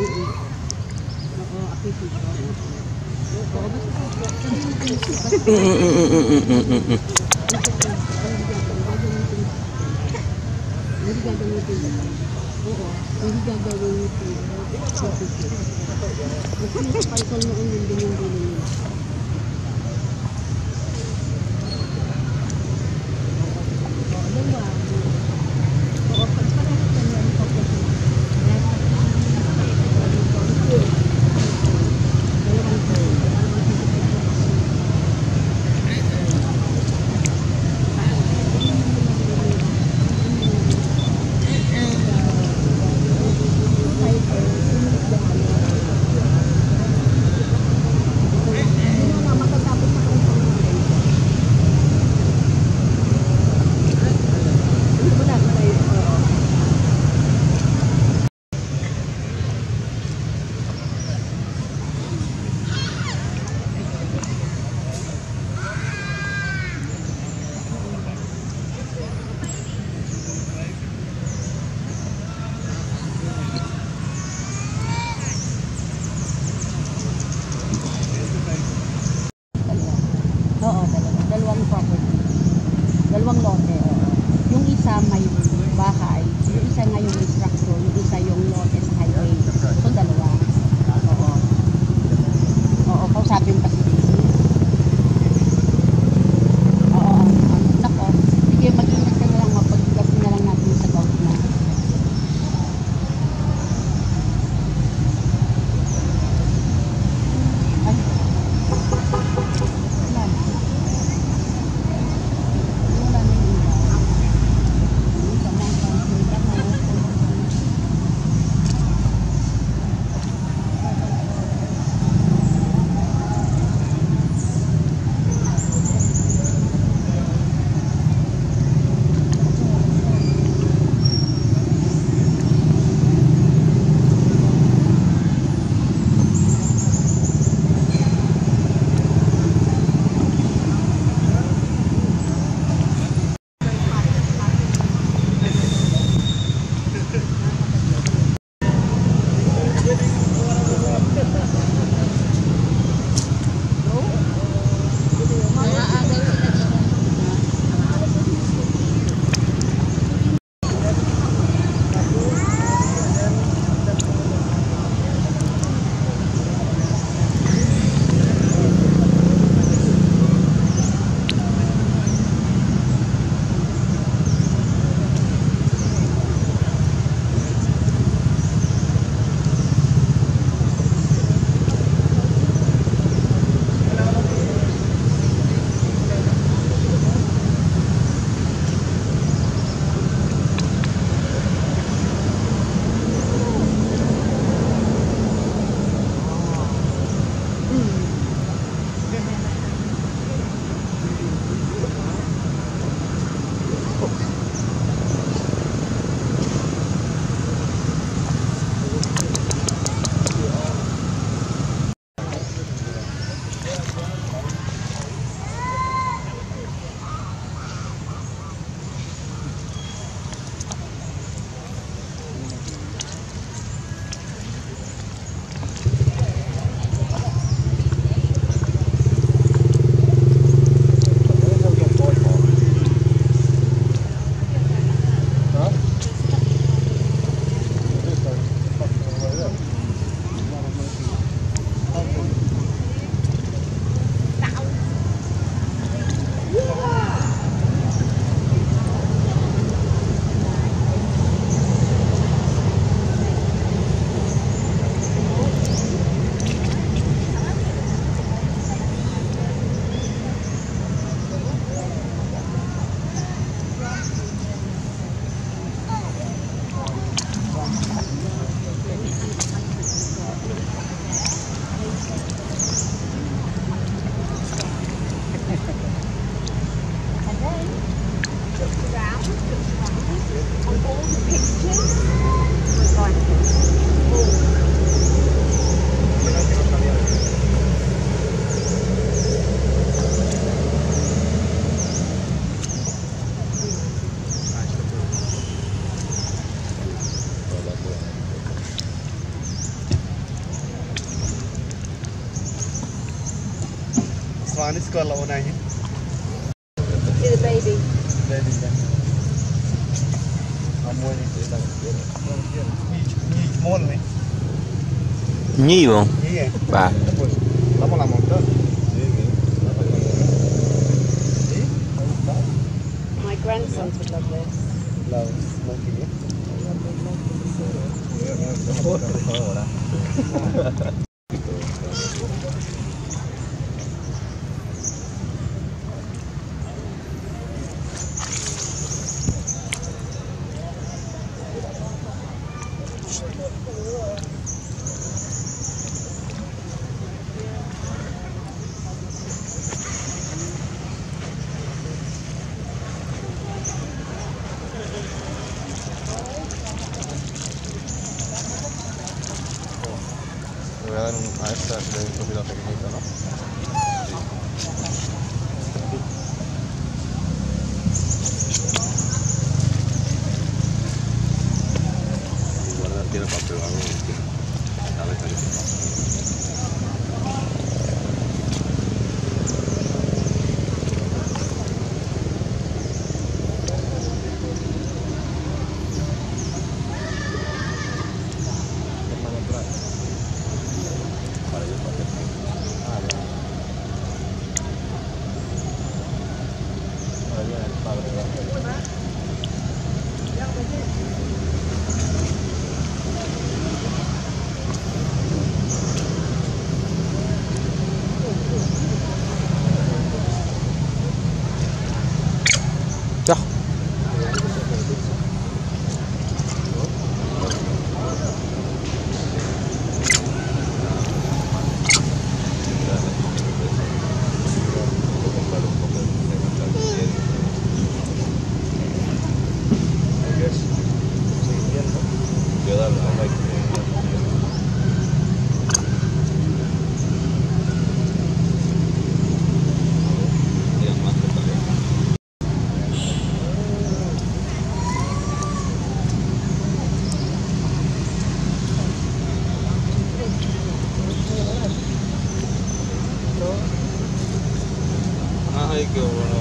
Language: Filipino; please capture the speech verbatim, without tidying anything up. Hey, hey. fan. It's called La Bonagie. It's a baby. Baby, yeah. I'm waiting for that. Small, me. Nivo. Yeah. Va. Vamos a la montaña. My grandsons would love this. Love smoking it. I love the smoking. Voy a dar un, a esta de un poquito pequeñito, ¿no? Sí. Guardar tiene para probar algo. A ver, I go.